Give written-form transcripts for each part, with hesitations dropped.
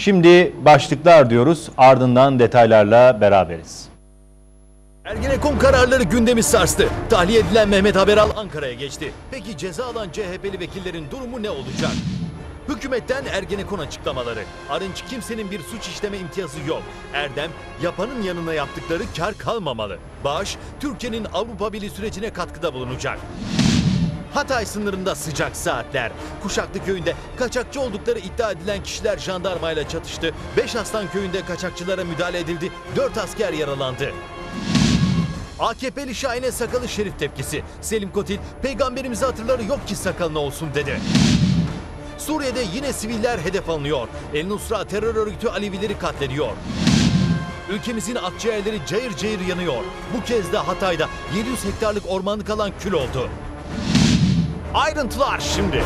Şimdi başlıklar diyoruz, ardından detaylarla beraberiz. Ergenekon kararları gündemi sarstı. Tahliye edilen Mehmet Haberal Ankara'ya geçti. Peki ceza alan CHP'li vekillerin durumu ne olacak? Hükümetten Ergenekon açıklamaları. Arınç, kimsenin bir suç işleme imtiyazı yok. Erdem, yapanın yanına yaptıkları kar kalmamalı. Bağış, Türkiye'nin Avrupa Birliği sürecine katkıda bulunacak. Hatay sınırında sıcak saatler. Kuşaklı köyünde kaçakçı oldukları iddia edilen kişiler jandarmayla çatıştı. Beşaslan köyünde kaçakçılara müdahale edildi. 4 asker yaralandı. AKP'li Şahin'e sakalı şerif tepkisi. Selim Kotil, peygamberimizi hatırları yok ki sakalına olsun dedi. Suriye'de yine siviller hedef alınıyor. El Nusra terör örgütü Alevileri katlediyor. Ülkemizin akciğerleri cayır cayır yanıyor. Bu kez de Hatay'da 700 hektarlık ormanlık alan kül oldu. Ayrıntılar şimdi.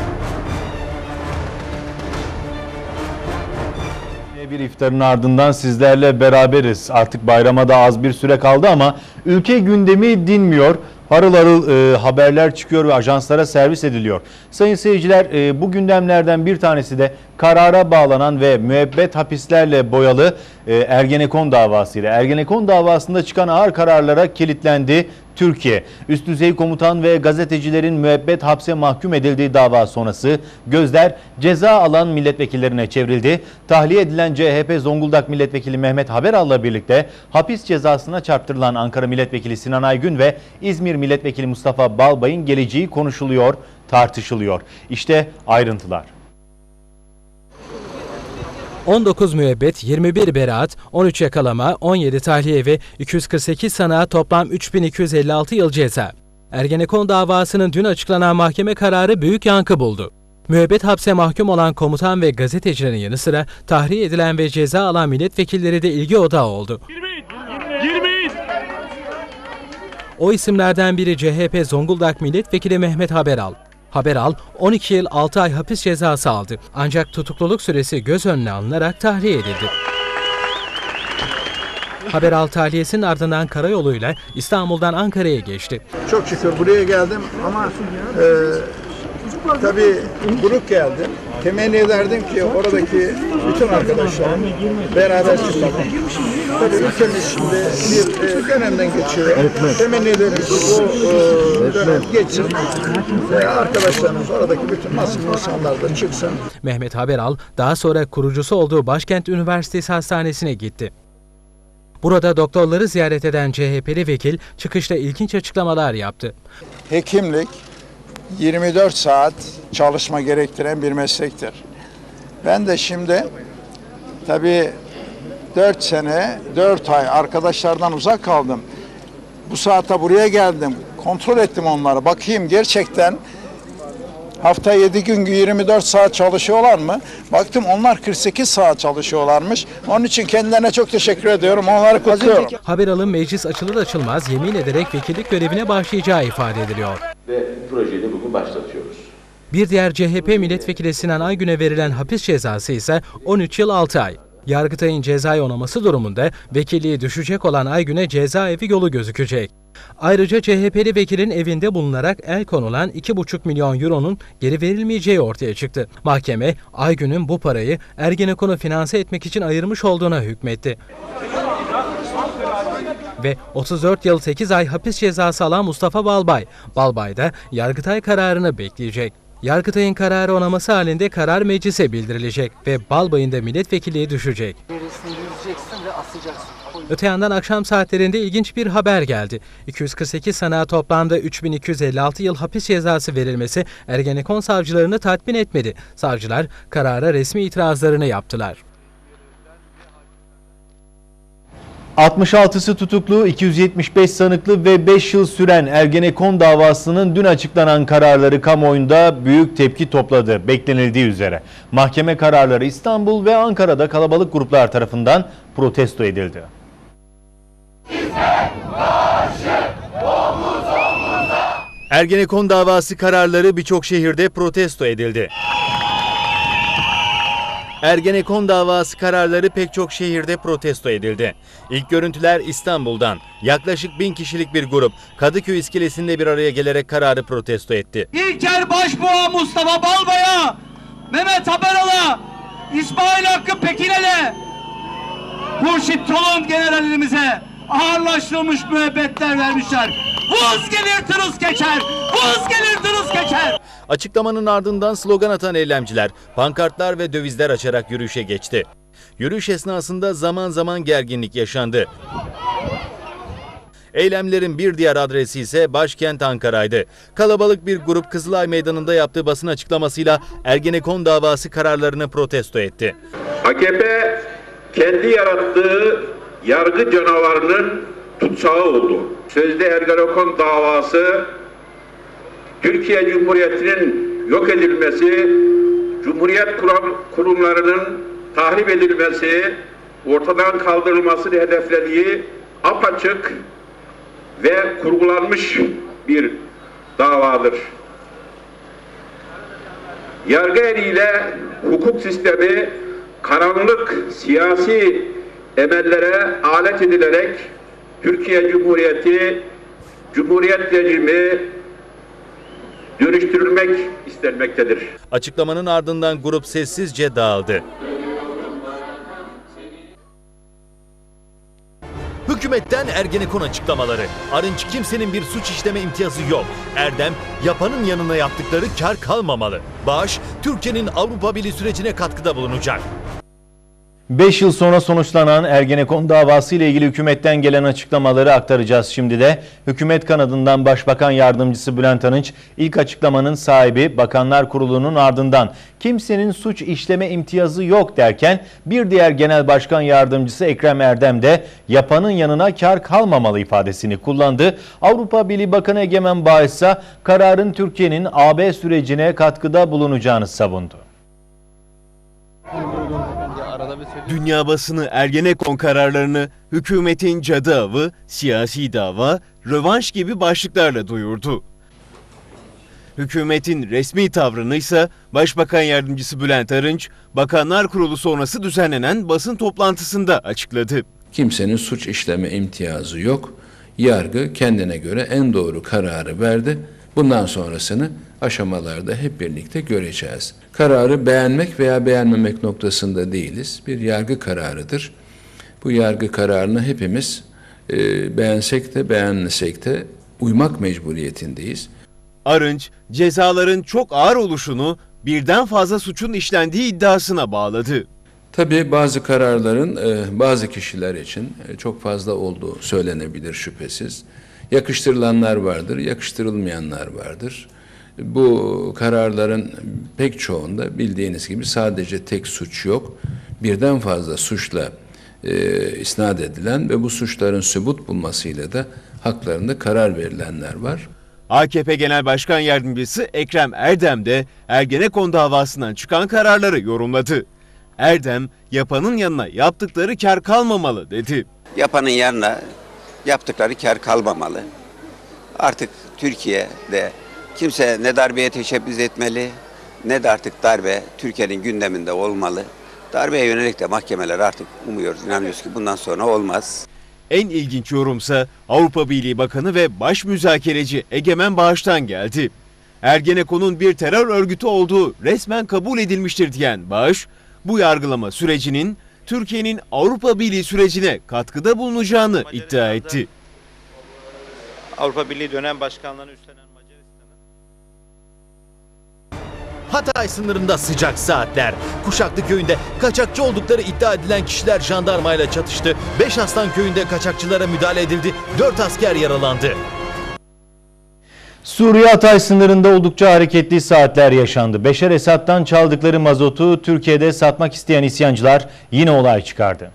Bir iftarın ardından sizlerle beraberiz. Artık bayrama da az bir süre kaldı ama ülke gündemi dinmiyor. Harıl harıl haberler çıkıyor ve ajanslara servis ediliyor. Sayın seyirciler, bu gündemlerden bir tanesi de karara bağlanan ve müebbet hapislerle boyalı Ergenekon davasıyla. Ergenekon davasında çıkan ağır kararlara kilitlendi Türkiye. Üst düzey komutan ve gazetecilerin müebbet hapse mahkum edildiği dava sonrası gözler ceza alan milletvekillerine çevrildi. Tahliye edilen CHP Zonguldak Milletvekili Mehmet Haberal'la birlikte hapis cezasına çarptırılan Ankara Milletvekili Sinan Aygün ve İzmir Milletvekili Mustafa Balbay'ın geleceği konuşuluyor, tartışılıyor. İşte ayrıntılar. 19 müebbet, 21 beraat, 13 yakalama, 17 tahliye ve 248 sanığa toplam 3256 yıl ceza. Ergenekon davasının dün açıklanan mahkeme kararı büyük yankı buldu. Müebbet hapse mahkum olan komutan ve gazetecilerin yanı sıra tahliye edilen ve ceza alan milletvekilleri de ilgi odağı oldu. Girmeyin! O isimlerden biri CHP Zonguldak Milletvekili Mehmet Haberal. Haberal 12 yıl 6 ay hapis cezası aldı. Ancak tutukluluk süresi göz önüne alınarak tahliye edildi. Haberal tahliyesinin ardından karayoluyla İstanbul'dan Ankara'ya geçti. Çok şükür buraya geldim ama tabii grup geldim. Temenni ederdim ki oradaki bütün arkadaşlarım beraber çıkalım. Tabii ülkemiz şimdi bir dönemden geçiyor. Evet. Temenni ederim ki bu dönem geçsin ve arkadaşlarımız, oradaki bütün masum insanlar da çıksın. Mehmet Haberal daha sonra kurucusu olduğu Başkent Üniversitesi Hastanesi'ne gitti. Burada doktorları ziyaret eden CHP'li vekil çıkışta ilginç açıklamalar yaptı. Hekimlik 24 saat çalışma gerektiren bir meslektir. Ben de şimdi tabii 4 sene, 4 ay arkadaşlardan uzak kaldım. Bu saate buraya geldim, kontrol ettim onları. Bakayım gerçekten hafta 7 gün 24 saat çalışıyorlar mı? Baktım onlar 48 saat çalışıyorlarmış. Onun için kendilerine çok teşekkür ediyorum, onları kutluyorum. Haberal'ın meclis açılır açılmaz yemin ederek vekillik görevine başlayacağı ifade ediliyor. Ve projeyi de bugün başlatıyoruz. Bir diğer CHP milletvekili Sinan Aygün'e verilen hapis cezası ise 13 yıl 6 ay. Yargıtay'ın cezayı onaması durumunda vekilliği düşecek olan Aygün'e cezaevi yolu gözükecek. Ayrıca CHP'li vekilin evinde bulunarak el konulan 2,5 milyon euronun geri verilmeyeceği ortaya çıktı. Mahkeme Aygün'ün bu parayı Ergenekon'u finanse etmek için ayırmış olduğuna hükmetti. Ve 34 yıl 8 ay hapis cezası alan Mustafa Balbay. Balbay da Yargıtay kararını bekleyecek. Yargıtay'ın kararı onaması halinde karar meclise bildirilecek ve Balbay'ın da milletvekilliğe düşecek. Öte yandan akşam saatlerinde ilginç bir haber geldi. 248 sanığa toplamda 3256 yıl hapis cezası verilmesi Ergenekon savcılarını tatmin etmedi. Savcılar karara resmi itirazlarını yaptılar. 66'sı tutuklu, 275 sanıklı ve 5 yıl süren Ergenekon davasının dün açıklanan kararları kamuoyunda büyük tepki topladı, beklenildiği üzere. Mahkeme kararları İstanbul ve Ankara'da kalabalık gruplar tarafından protesto edildi. Ergenekon davası kararları birçok şehirde protesto edildi. Ergenekon davası kararları pek çok şehirde protesto edildi. İlk görüntüler İstanbul'dan. Yaklaşık 1000 kişilik bir grup Kadıköy iskelesinde bir araya gelerek kararı protesto etti. İlker Başbuğ'a, Mustafa Balbay'a, Mehmet Haberal'a, İsmail Hakkı Pekin'e Hürşit Talant generalimize ağırlaştırılmış müebbetler vermişler. Vuz gelir tırıs geçer, vuz gelir tırıs geçer. Açıklamanın ardından slogan atan eylemciler pankartlar ve dövizler açarak yürüyüşe geçti. Yürüyüş esnasında zaman zaman gerginlik yaşandı. Eylemlerin bir diğer adresi ise başkent Ankara'ydı. Kalabalık bir grup Kızılay Meydanı'nda yaptığı basın açıklamasıyla Ergenekon davası kararlarını protesto etti. AKP kendi yarattığı yargı canavarının tutsağı oldu. Sözde Ergenekon davası Türkiye Cumhuriyeti'nin yok edilmesi, Cumhuriyet kurumlarının tahrip edilmesi, ortadan kaldırılmasını hedeflediği apaçık ve kurgulanmış bir davadır. Yargı eliyle hukuk sistemi karanlık siyasi emellere alet edilerek Türkiye Cumhuriyeti, Cumhuriyet rejimi dönüştürülmek istenmektedir. Açıklamanın ardından grup sessizce dağıldı. Hükümetten Ergenekon açıklamaları. Arınç, kimsenin bir suç işleme imtiyazı yok. Erdem, yapanın yanına yaptıkları kar kalmamalı. Bağış, Türkiye'nin Avrupa Birliği sürecine katkıda bulunacak. 5 yıl sonra sonuçlanan Ergenekon davası ile ilgili hükümetten gelen açıklamaları aktaracağız şimdi de. Hükümet kanadından Başbakan Yardımcısı Bülent Arınç, ilk açıklamanın sahibi Bakanlar Kurulu'nun ardından kimsenin suç işleme imtiyazı yok derken, bir diğer Genel Başkan Yardımcısı Ekrem Erdem de yapanın yanına kar kalmamalı ifadesini kullandı. Avrupa Birliği Bakanı Egemen Bağış ise kararın Türkiye'nin AB sürecine katkıda bulunacağını savundu. Dünya basını Ergenekon kararlarını hükümetin cadı avı, siyasi dava, rövanş gibi başlıklarla duyurdu. Hükümetin resmi tavrını ise Başbakan Yardımcısı Bülent Arınç, Bakanlar Kurulu sonrası düzenlenen basın toplantısında açıkladı. Kimsenin suç işleme imtiyazı yok. Yargı kendine göre en doğru kararı verdi. Bundan sonrasını aşamalarda hep birlikte göreceğiz. Kararı beğenmek veya beğenmemek noktasında değiliz. Bir yargı kararıdır. Bu yargı kararını hepimiz beğensek de beğenmesek de uymak mecburiyetindeyiz. Arınç, cezaların çok ağır oluşunu birden fazla suçun işlendiği iddiasına bağladı. Tabii bazı kararların bazı kişiler için çok fazla olduğu söylenebilir şüphesiz. Yakıştırılanlar vardır, yakıştırılmayanlar vardır. Bu kararların pek çoğunda bildiğiniz gibi sadece tek suç yok. Birden fazla suçla isnat edilen ve bu suçların sübut bulmasıyla da haklarında karar verilenler var. AKP Genel Başkan Yardımcısı Ekrem Erdem de Ergenekon davasından çıkan kararları yorumladı. Erdem, yapanın yanına yaptıkları kar kalmamalı dedi. Yapanın yanına yaptıkları kar kalmamalı. Artık Türkiye'de kimse ne darbeye teşebbüs etmeli ne de artık darbe Türkiye'nin gündeminde olmalı. Darbeye yönelik de mahkemeler artık umuyoruz, inanıyoruz ki bundan sonra olmaz. En ilginç yorumsa Avrupa Birliği Bakanı ve baş müzakereci Egemen Bağış'tan geldi. Ergenekon'un bir terör örgütü olduğu resmen kabul edilmiştir diyen Bağış, bu yargılama sürecinin Türkiye'nin Avrupa Birliği sürecine katkıda bulunacağını iddia etti. Avrupa Birliği dönem başkanlığını üstlenen Hatay sınırında sıcak saatler. Kuşaklı köyünde kaçakçı oldukları iddia edilen kişiler jandarmayla çatıştı. Beşaslan köyünde kaçakçılara müdahale edildi. 4 asker yaralandı. Suriye-Hatay sınırında oldukça hareketli saatler yaşandı. Beşşar Esad'dan çaldıkları mazotu Türkiye'de satmak isteyen isyancılar yine olay çıkardı.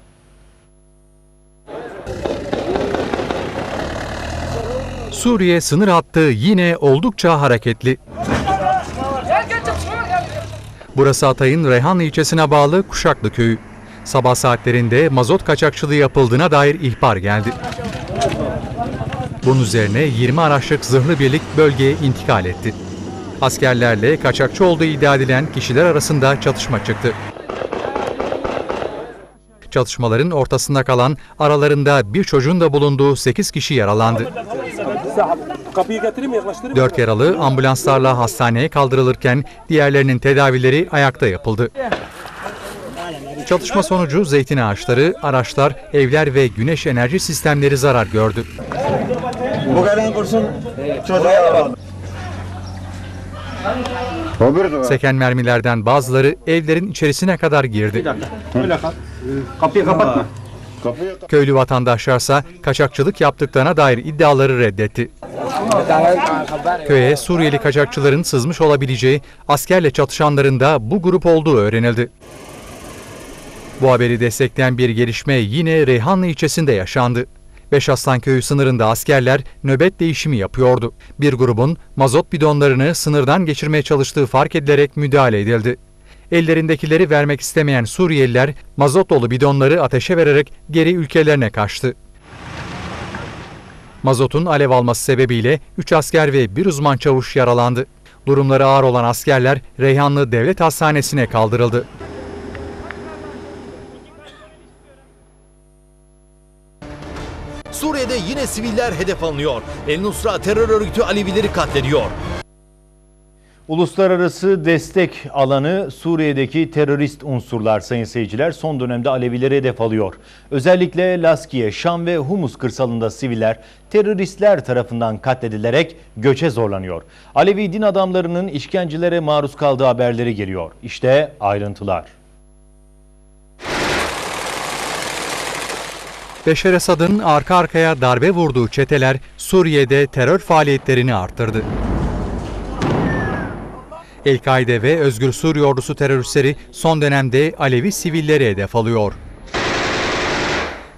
Suriye sınır hattı yine oldukça hareketli. Burası Hatay'ın Reyhanlı ilçesine bağlı Kuşaklı köyü. Sabah saatlerinde mazot kaçakçılığı yapıldığına dair ihbar geldi. Bunun üzerine 20 araçlık zırhlı birlik bölgeye intikal etti. Askerlerle kaçakçı olduğu iddia edilen kişiler arasında çatışma çıktı. Çatışmaların ortasında kalan, aralarında bir çocuğun da bulunduğu 8 kişi yaralandı. 4 yaralı ambulanslarla hastaneye kaldırılırken diğerlerinin tedavileri ayakta yapıldı. Çatışma sonucu zeytin ağaçları, araçlar, evler ve güneş enerji sistemleri zarar gördü. Bu gelen kursun çocuğa bağlı. Seken mermilerden bazıları evlerin içerisine kadar girdi. Kapıyı kapatma. Köylü vatandaşlarsa kaçakçılık yaptıklarına dair iddiaları reddetti. Köye Suriyeli kaçakçıların sızmış olabileceği, askerle çatışanların da bu grup olduğu öğrenildi. Bu haberi destekleyen bir gelişme yine Reyhanlı ilçesinde yaşandı. Beşaslan köyü sınırında askerler nöbet değişimi yapıyordu. Bir grubun mazot bidonlarını sınırdan geçirmeye çalıştığı fark edilerek müdahale edildi. Ellerindekileri vermek istemeyen Suriyeliler mazot dolu bidonları ateşe vererek geri ülkelerine kaçtı. Mazotun alev alması sebebiyle 3 asker ve 1 uzman çavuş yaralandı. Durumları ağır olan askerler Reyhanlı Devlet Hastanesi'ne kaldırıldı. Suriye'de yine siviller hedef alınıyor. El Nusra terör örgütü Alevileri katlediyor. Uluslararası destek alanı Suriye'deki terörist unsurlar sayın seyirciler son dönemde Alevileri hedef alıyor. Özellikle Laskiye, Şam ve Humus kırsalında siviller teröristler tarafından katledilerek göçe zorlanıyor. Alevi din adamlarının işkencelere maruz kaldığı haberleri geliyor. İşte ayrıntılar. Beşşar Esad'ın arka arkaya darbe vurduğu çeteler Suriye'de terör faaliyetlerini artırdı. El-Kaide ve Özgür Suriye Ordusu teröristleri son dönemde Alevi sivilleri hedef alıyor.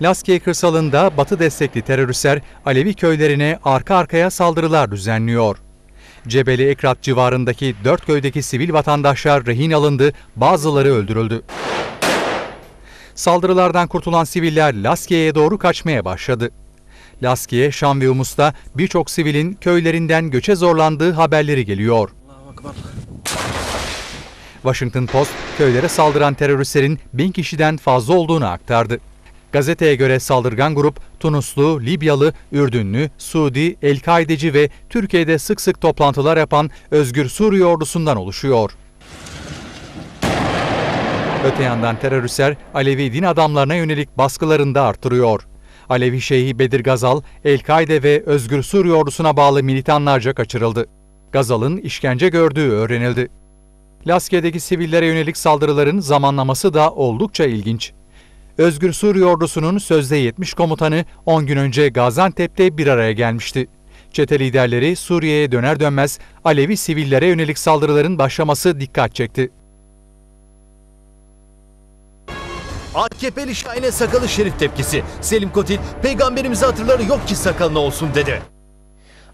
Laskiye kırsalında Batı destekli teröristler Alevi köylerine arka arkaya saldırılar düzenliyor. Cebeli Ekrat civarındaki 4 köydeki sivil vatandaşlar rehin alındı, bazıları öldürüldü. Saldırılardan kurtulan siviller Laskiye'ye doğru kaçmaya başladı. Laskiye, Şam ve Humus'ta birçok sivilin köylerinden göçe zorlandığı haberleri geliyor. Washington Post, köylere saldıran teröristlerin 1000 kişiden fazla olduğunu aktardı. Gazeteye göre saldırgan grup Tunuslu, Libyalı, Ürdünlü, Suudi, El-Kaideci ve Türkiye'de sık sık toplantılar yapan Özgür Suriye Ordusu'ndan oluşuyor. Öte yandan teröristler Alevi din adamlarına yönelik baskılarını da artırıyor. Alevi Şeyhi Bedir Gazal, El-Kaide ve Özgür Suriye Ordusu'na bağlı militanlarca kaçırıldı. Gazal'ın işkence gördüğü öğrenildi. Laskiye'deki sivillere yönelik saldırıların zamanlaması da oldukça ilginç. Özgür Suriye Ordusu'nun sözde 70 komutanı 10 gün önce Gaziantep'te bir araya gelmişti. Çete liderleri Suriye'ye döner dönmez Alevi sivillere yönelik saldırıların başlaması dikkat çekti. AKP'li Şahin'e sakalı şerif tepkisi. Selim Kotil, peygamberimize hatırları yok ki sakalına olsun dedi.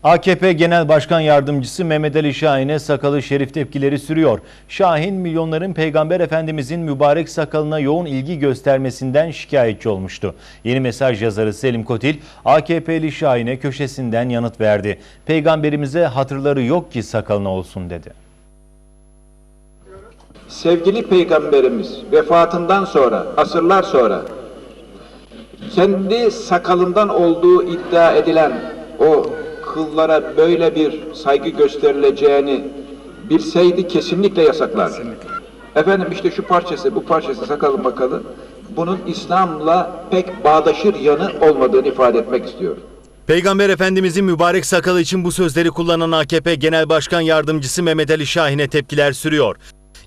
AKP Genel Başkan Yardımcısı Mehmet Ali Şahin'e sakalı şerif tepkileri sürüyor. Şahin, milyonların Peygamber Efendimizin mübarek sakalına yoğun ilgi göstermesinden şikayetçi olmuştu. Yeni Mesaj yazarı Selim Kotil, AKP'li Şahin'e köşesinden yanıt verdi. Peygamberimize hatırları yok ki sakalına olsun dedi. Sevgili Peygamberimiz vefatından sonra, asırlar sonra kendi sakalından olduğu iddia edilen o kıllara böyle bir saygı gösterileceğini bilseydi kesinlikle yasaklardı. Kesinlikle. Efendim işte şu parçası, bu parçası sakalın bakalı, bunun İslam'la pek bağdaşır yanı olmadığını ifade etmek istiyorum. Peygamber Efendimizin mübarek sakalı için bu sözleri kullanan AKP Genel Başkan Yardımcısı Mehmet Ali Şahin'e tepkiler sürüyor.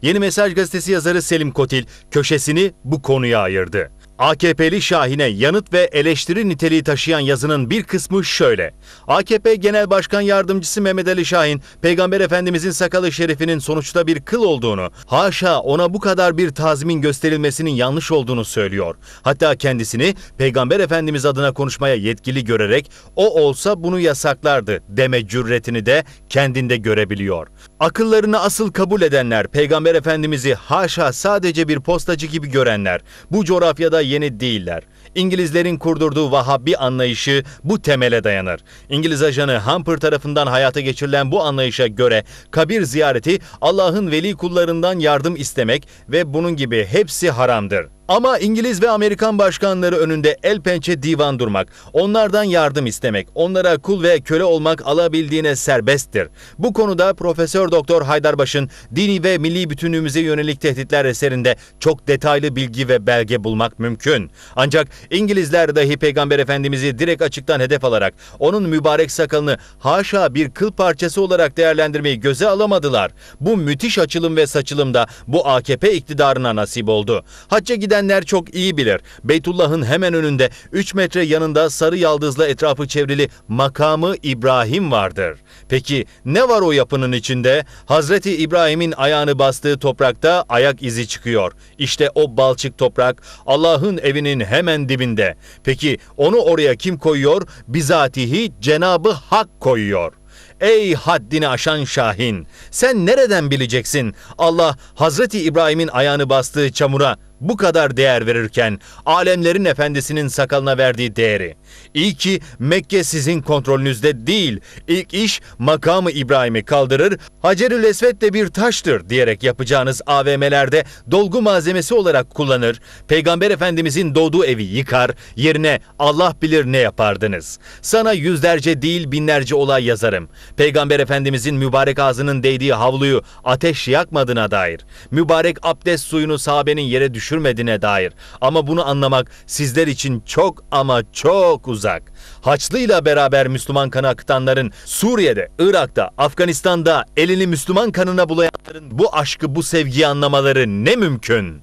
Yeni Mesaj gazetesi yazarı Selim Kotil köşesini bu konuya ayırdı. AKP'li Şahin'e yanıt ve eleştiri niteliği taşıyan yazının bir kısmı şöyle. AKP Genel Başkan Yardımcısı Mehmet Ali Şahin, Peygamber Efendimizin sakalı şerifinin sonuçta bir kıl olduğunu, haşa ona bu kadar bir tazmin gösterilmesinin yanlış olduğunu söylüyor. Hatta kendisini Peygamber Efendimiz adına konuşmaya yetkili görerek o olsa bunu yasaklardı deme cüretini de kendinde görebiliyor. Akıllarını asıl kabul edenler, Peygamber Efendimiz'i haşa sadece bir postacı gibi görenler, bu coğrafyada yeni değiller. İngilizlerin kurdurduğu Vahabi anlayışı bu temele dayanır. İngiliz ajanı Humper tarafından hayata geçirilen bu anlayışa göre kabir ziyareti, Allah'ın veli kullarından yardım istemek ve bunun gibi hepsi haramdır. Ama İngiliz ve Amerikan başkanları önünde el pençe divan durmak, onlardan yardım istemek, onlara kul ve köle olmak alabildiğine serbesttir. Bu konuda Profesör Doktor Haydarbaş'ın Dini ve Milli Bütünlüğümüze Yönelik Tehditler eserinde çok detaylı bilgi ve belge bulmak mümkün. Ancak İngilizler dahi Peygamber Efendimiz'i direkt açıktan hedef alarak onun mübarek sakalını haşa bir kıl parçası olarak değerlendirmeyi göze alamadılar. Bu müthiş açılım ve saçılımda bu AKP iktidarına nasip oldu. Hacca gidenler çok iyi bilir. Beytullah'ın hemen önünde 3 metre yanında sarı yaldızla etrafı çevrili makamı İbrahim vardır. Peki ne var o yapının içinde? Hazreti İbrahim'in ayağını bastığı toprakta ayak izi çıkıyor. İşte o balçık toprak Allah'ın evinin hemen dibinde. Peki onu oraya kim koyuyor? Bizatihi Cenab-ı Hak koyuyor. Ey haddini aşan Şahin! Sen nereden bileceksin? Allah Hazreti İbrahim'in ayağını bastığı çamura bu kadar değer verirken alemlerin efendisinin sakalına verdiği değeri. İyi ki Mekke sizin kontrolünüzde değil. İlk iş makamı İbrahim'i kaldırır, Hacer-ül Esved de bir taştır diyerek yapacağınız AVM'lerde dolgu malzemesi olarak kullanır. Peygamber Efendimizin doğduğu evi yıkar, yerine Allah bilir ne yapardınız. Sana yüzlerce değil binlerce olay yazarım. Peygamber Efendimizin mübarek ağzının değdiği havluyu ateş yakmadığına dair, mübarek abdest suyunu sahabenin yere düşürmediğine dair, ama bunu anlamak sizler için çok ama çok uzak. Haçlı'yla beraber Müslüman kanı akıtanların, Suriye'de, Irak'ta, Afganistan'da elini Müslüman kanına bulayanların bu aşkı, bu sevgiyi anlamaları ne mümkün?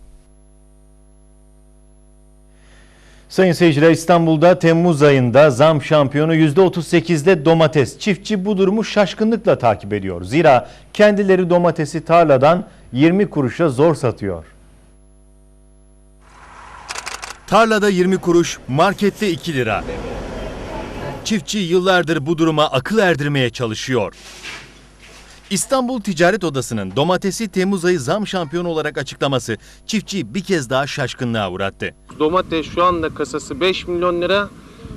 Sayın seyirciler, İstanbul'da Temmuz ayında zam şampiyonu %38'de domates. Çiftçi bu durumu şaşkınlıkla takip ediyor. Zira kendileri domatesi tarladan 20 kuruşa zor satıyor. Tarlada 20 kuruş, markette 2 lira. Çiftçi yıllardır bu duruma akıl erdirmeye çalışıyor. İstanbul Ticaret Odası'nın domatesi Temmuz ayı zam şampiyonu olarak açıklaması çiftçiyi bir kez daha şaşkınlığa uğrattı. Domates şu anda kasası 5 milyon lira.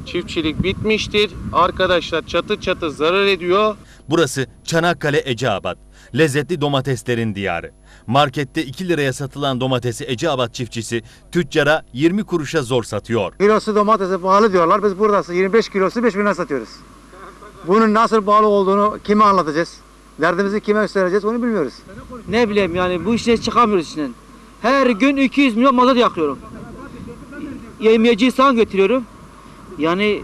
Çiftçilik bitmiştir. Arkadaşlar çatı çatı zarar ediyor. Burası Çanakkale Eceabat. Lezzetli domateslerin diyarı. Markette 2 liraya satılan domatesi Eceabat çiftçisi tüccara 20 kuruşa zor satıyor. Kilosu domatesi pahalı diyorlar. Biz buradası 25 kilosu 5 milyon satıyoruz. Bunun nasıl pahalı olduğunu kime anlatacağız? Derdimizi kime göstereceğiz onu bilmiyoruz. Ne bileyim yani, bu işe çıkamıyoruz içinden. Her gün 200 milyon mazot yakıyorum. Yemeyeceği sağ götürüyorum. Yani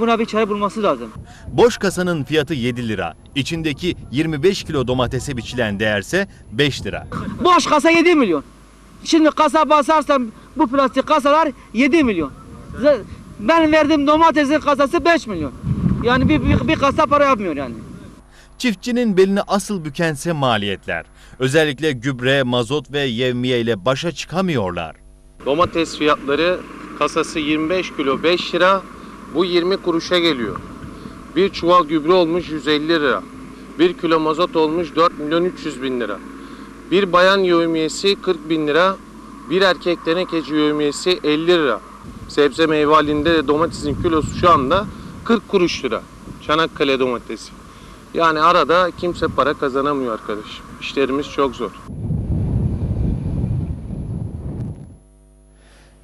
buna bir çare bulması lazım. Boş kasanın fiyatı 7 lira. İçindeki 25 kilo domatese biçilen değerse 5 lira. Boş kasa 7 milyon. Şimdi kasa basarsam bu plastik kasalar 7 milyon. Ben verdiğim domatesin kasası 5 milyon. Yani bir kasa para yapmıyor yani. Çiftçinin belini asıl bükense maliyetler. Özellikle gübre, mazot ve yevmiye ile başa çıkamıyorlar. Domates fiyatları kasası 25 kilo 5 lira. Bu 20 kuruşa geliyor. Bir çuval gübre olmuş 150 lira. Bir kilo mazot olmuş 4 milyon 300 bin lira. Bir bayan yevmiyesi 40 bin lira. Bir erkek tenekeci yevmiyesi 50 lira. Sebze meyve halinde de domatesin kilosu şu anda 40 kuruş lira. Çanakkale domatesi. Yani arada kimse para kazanamıyor arkadaşım. İşlerimiz çok zor.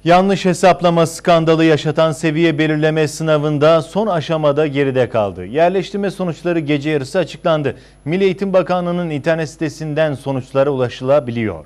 Yanlış hesaplama skandalı yaşatan seviye belirleme sınavında son aşamada geride kaldı. Yerleştirme sonuçları gece yarısı açıklandı. Milli Eğitim Bakanlığı'nın internet sitesinden sonuçlara ulaşılabiliyor.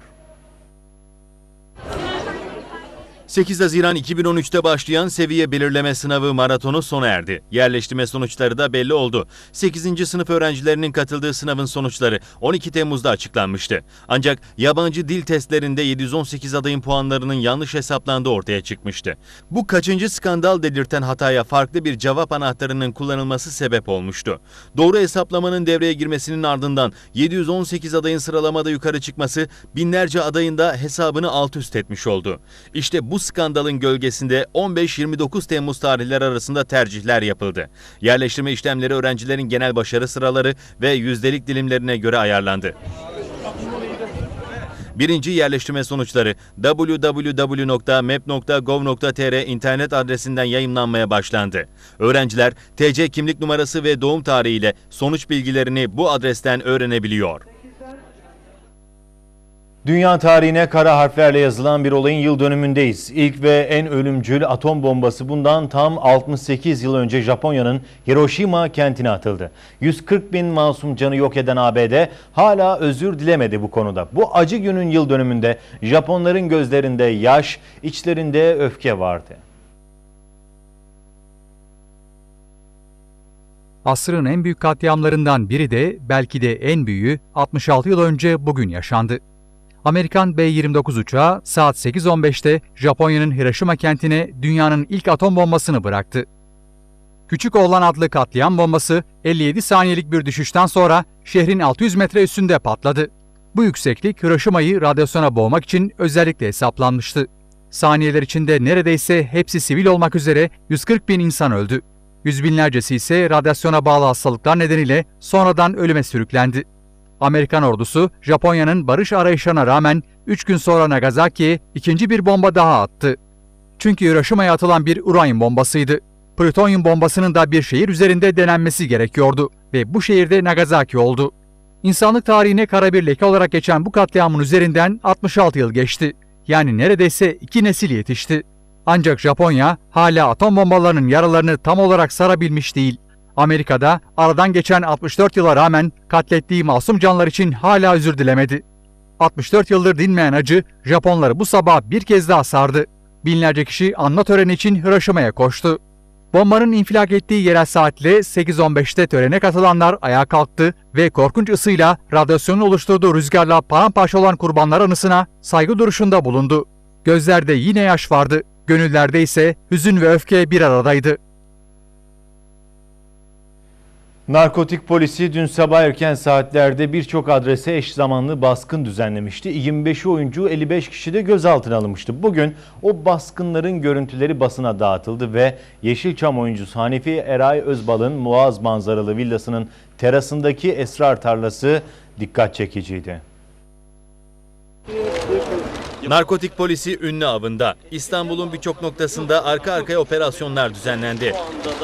8 Haziran 2013'te başlayan seviye belirleme sınavı maratonu sona erdi. Yerleştirme sonuçları da belli oldu. 8. sınıf öğrencilerinin katıldığı sınavın sonuçları 12 Temmuz'da açıklanmıştı. Ancak yabancı dil testlerinde 718 adayın puanlarının yanlış hesaplandığı ortaya çıkmıştı. Bu kaçıncı skandal dedirten hataya farklı bir cevap anahtarının kullanılması sebep olmuştu. Doğru hesaplamanın devreye girmesinin ardından 718 adayın sıralamada yukarı çıkması binlerce adayın da hesabını alt üst etmiş oldu. İşte bu skandalın gölgesinde 15-29 Temmuz tarihleri arasında tercihler yapıldı. Yerleştirme işlemleri öğrencilerin genel başarı sıraları ve yüzdelik dilimlerine göre ayarlandı. Birinci yerleştirme sonuçları www.mep.gov.tr internet adresinden yayımlanmaya başlandı. Öğrenciler TC kimlik numarası ve doğum tarihiyle sonuç bilgilerini bu adresten öğrenebiliyor. Dünya tarihine kara harflerle yazılan bir olayın yıl dönümündeyiz. İlk ve en ölümcül atom bombası bundan tam 68 yıl önce Japonya'nın Hiroşima kentine atıldı. 140 bin masum canı yok eden ABD hala özür dilemedi bu konuda. Bu acı günün yıl dönümünde Japonların gözlerinde yaş, içlerinde öfke vardı. Asrın en büyük katliamlarından biri de belki de en büyüğü 66 yıl önce bugün yaşandı. Amerikan B-29 uçağı saat 8:15'te Japonya'nın Hiroşima kentine dünyanın ilk atom bombasını bıraktı. Küçük Oğlan adlı katliam bombası 57 saniyelik bir düşüşten sonra şehrin 600 metre üstünde patladı. Bu yükseklik Hiroşima'yı radyasyona boğmak için özellikle hesaplanmıştı. Saniyeler içinde neredeyse hepsi sivil olmak üzere 140 bin insan öldü. Yüz binlercesi ise radyasyona bağlı hastalıklar nedeniyle sonradan ölüme sürüklendi. Amerikan ordusu Japonya'nın barış arayışına rağmen 3 gün sonra Nagasaki'ye ikinci bir bomba daha attı. Çünkü Hiroşima'ya atılan bir uranyum bombasıydı. Plütonyum bombasının da bir şehir üzerinde denenmesi gerekiyordu ve bu şehirde Nagasaki oldu. İnsanlık tarihine kara bir leke olarak geçen bu katliamın üzerinden 66 yıl geçti. Yani neredeyse 2 nesil yetişti. Ancak Japonya hala atom bombalarının yaralarını tam olarak sarabilmiş değil. Amerika'da aradan geçen 64 yıla rağmen katlettiği masum canlar için hala özür dilemedi. 64 yıldır dinmeyen acı Japonları bu sabah bir kez daha sardı. Binlerce kişi anma töreni için Hiroşima'ya koştu. Bombanın infilak ettiği yerel saatle 8:15'te törene katılanlar ayağa kalktı ve korkunç ısıyla radyasyonun oluşturduğu rüzgarla paramparça olan kurbanlar anısına saygı duruşunda bulundu. Gözlerde yine yaş vardı, gönüllerde ise hüzün ve öfke bir aradaydı. Narkotik polisi dün sabah erken saatlerde birçok adrese eş zamanlı baskın düzenlemişti. 25 oyuncu 55 kişi de gözaltına alınmıştı. Bugün o baskınların görüntüleri basına dağıtıldı ve Yeşilçam oyuncusu Hanefi Eray Özbal'ın Muaz manzaralı villasının terasındaki esrar tarlası dikkat çekiciydi. Narkotik polisi ünlü avında. İstanbul'un birçok noktasında arka arkaya operasyonlar düzenlendi.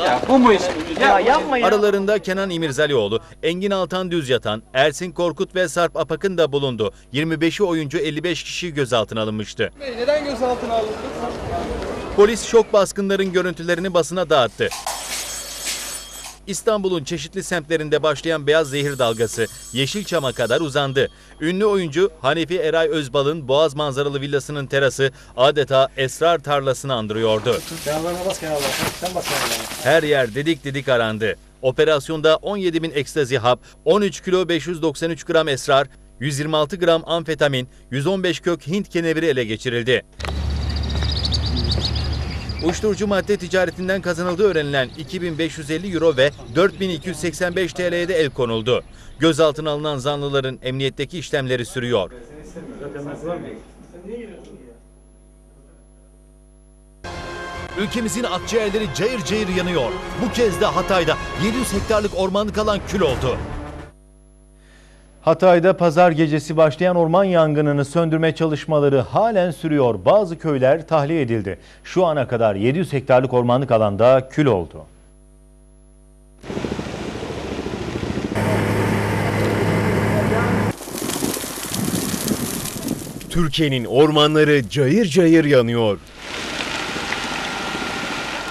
Ya, bu mu ismi? Ya, yapma ya. Aralarında Kenan İmirzalioğlu, Engin Altan Düz Yatan, Ersin Korkut ve Sarp Apak'ın da bulundu. 25'i oyuncu 55 kişi gözaltına alınmıştı. Neden gözaltına alındı? Polis şok baskınların görüntülerini basına dağıttı. İstanbul'un çeşitli semtlerinde başlayan beyaz zehir dalgası Yeşilçam'a kadar uzandı. Ünlü oyuncu Hanefi Eray Özbal'ın Boğaz manzaralı villasının terası adeta esrar tarlasını andırıyordu. Her yer didik didik arandı. Operasyonda 17 bin ekstazi hap, 13 kilo 593 gram esrar, 126 gram amfetamin, 115 kök Hint keneviri ele geçirildi. Uyuşturucu madde ticaretinden kazanıldığı öğrenilen 2.550 euro ve 4.285 TL'ye de el konuldu. Gözaltına alınan zanlıların emniyetteki işlemleri sürüyor. Ülkemizin akciğerleri cayır cayır yanıyor. Bu kez de Hatay'da 700 hektarlık ormanlık alan kül oldu. Hatay'da pazar gecesi başlayan orman yangınını söndürme çalışmaları halen sürüyor. Bazı köyler tahliye edildi. Şu ana kadar 700 hektarlık ormanlık alanda kül oldu. Türkiye'nin ormanları cayır cayır yanıyor.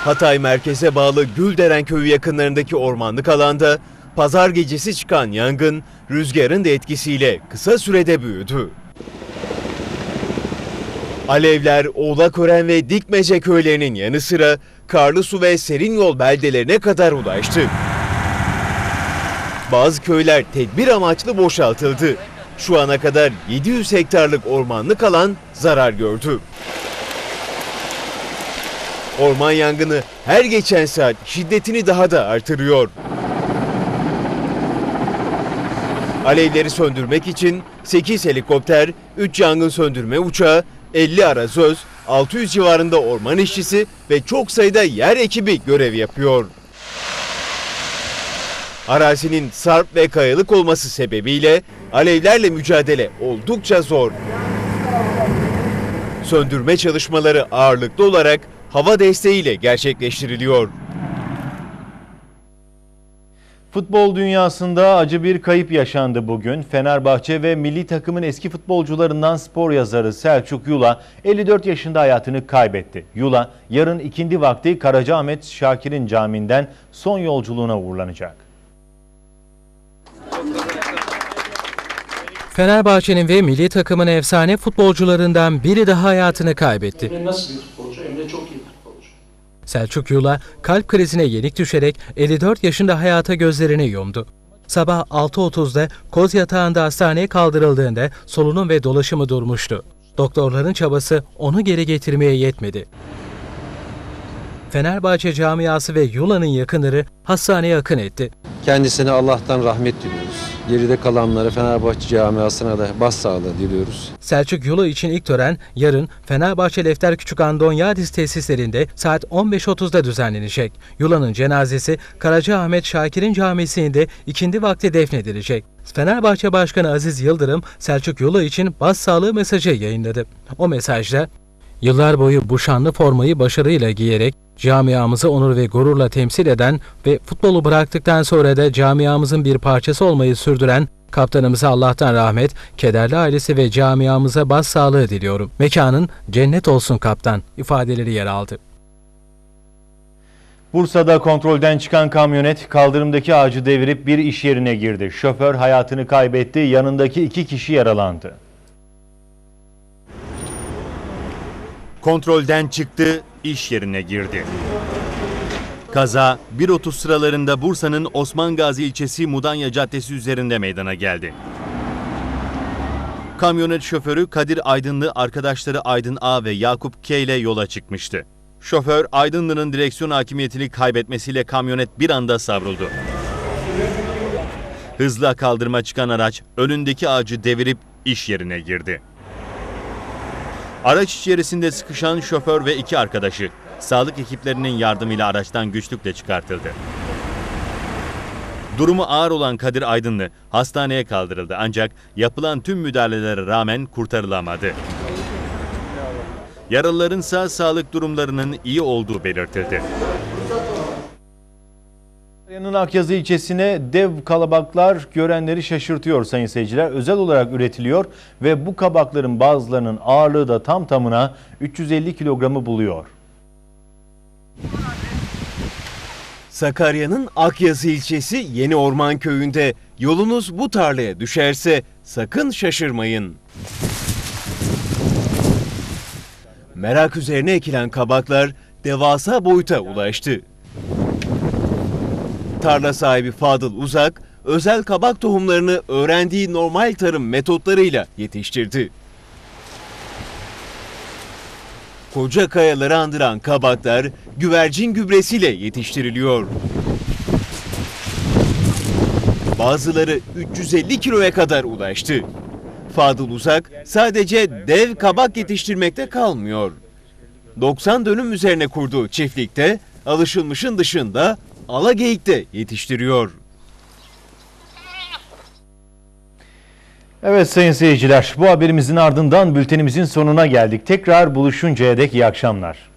Hatay merkeze bağlı Gülderen köyü yakınlarındaki ormanlık alanda pazar gecesi çıkan yangın rüzgarın da etkisiyle kısa sürede büyüdü. Alevler Oğlakören ve Dikmece köylerinin yanı sıra Karlısu ve Serinyol beldelerine kadar ulaştı. Bazı köyler tedbir amaçlı boşaltıldı. Şu ana kadar 700 hektarlık ormanlık alan zarar gördü. Orman yangını her geçen saat şiddetini daha da artırıyor. Alevleri söndürmek için 8 helikopter, 3 yangın söndürme uçağı, 50 arazöz, 600 civarında orman işçisi ve çok sayıda yer ekibi görev yapıyor. Arazinin sarp ve kayalık olması sebebiyle alevlerle mücadele oldukça zor. Söndürme çalışmaları ağırlıklı olarak hava desteğiyle gerçekleştiriliyor. Futbol dünyasında acı bir kayıp yaşandı bugün. Fenerbahçe ve milli takımın eski futbolcularından spor yazarı Selçuk Yula 54 yaşında hayatını kaybetti. Yula yarın ikindi vakti Karacaahmet Şakir'in camiinden son yolculuğuna uğurlanacak. Fenerbahçe'nin ve milli takımın efsane futbolcularından biri daha hayatını kaybetti. Nasıl bir futbolcu? Emre çok iyi. Selçuk Yula kalp krizine yenik düşerek 54 yaşında hayata gözlerini yumdu. Sabah 6.30'da koz yatağında hastaneye kaldırıldığında solunum ve dolaşımı durmuştu. Doktorların çabası onu geri getirmeye yetmedi. Fenerbahçe camiası ve Yula'nın yakınları hastaneye akın etti. Kendisine Allah'tan rahmet diliyoruz. Geride kalanlara, Fenerbahçe camiasına da başsağlığı diliyoruz. Selçuk Yula için ilk tören yarın Fenerbahçe Lefter Küçük Andonyadis tesislerinde saat 15.30'da düzenlenecek. Yula'nın cenazesi Karacaahmet Şakir'in camisinde ikindi vakti defnedilecek. Fenerbahçe Başkanı Aziz Yıldırım Selçuk Yula için başsağlığı mesajı yayınladı. O mesajda "Yıllar boyu bu şanlı formayı başarıyla giyerek camiamızı onur ve gururla temsil eden ve futbolu bıraktıktan sonra da camiamızın bir parçası olmayı sürdüren kaptanımıza Allah'tan rahmet, kederli ailesi ve camiamıza başsağlığı diliyorum. Mekanın cennet olsun kaptan" ifadeleri yer aldı. Bursa'da kontrolden çıkan kamyonet kaldırımdaki ağacı devirip bir iş yerine girdi. Şoför hayatını kaybetti, yanındaki 2 kişi yaralandı. Kontrolden çıktı, iş yerine girdi. Kaza 1.30 sıralarında Bursa'nın Osman Gazi ilçesi Mudanya Caddesi üzerinde meydana geldi. Kamyonet şoförü Kadir Aydınlı, arkadaşları Aydın A ve Yakup K ile yola çıkmıştı. Şoför Aydınlı'nın direksiyon hakimiyetini kaybetmesiyle kamyonet bir anda savruldu. Hızla kaldırıma çıkan araç önündeki ağacı devirip iş yerine girdi. Araç içerisinde sıkışan şoför ve 2 arkadaşı sağlık ekiplerinin yardımıyla araçtan güçlükle çıkartıldı. Durumu ağır olan Kadir Aydınlı hastaneye kaldırıldı ancak yapılan tüm müdahalelere rağmen kurtarılamadı. Yaralılarınsa sağlık durumlarının iyi olduğu belirtildi. Akyazı ilçesine dev kabaklar görenleri şaşırtıyor sayın seyirciler. Özel olarak üretiliyor ve bu kabakların bazılarının ağırlığı da tam tamına 350 kilogramı buluyor. Sakarya'nın Akyazı ilçesi Yeni Orman köyünde yolunuz bu tarlaya düşerse sakın şaşırmayın. Merak üzerine ekilen kabaklar devasa boyuta ulaştı. Tarla sahibi Fadıl Uzak, özel kabak tohumlarını öğrendiği normal tarım metotlarıyla yetiştirdi. Koca kayaları andıran kabaklar güvercin gübresiyle yetiştiriliyor. Bazıları 350 kiloya kadar ulaştı. Fadıl Uzak sadece dev kabak yetiştirmekte kalmıyor. 90 dönüm üzerine kurduğu çiftlikte alışılmışın dışında Alageyik'te yetiştiriyor. Evet sayın seyirciler, bu haberimizin ardından bültenimizin sonuna geldik. Tekrar buluşuncaya dek iyi akşamlar.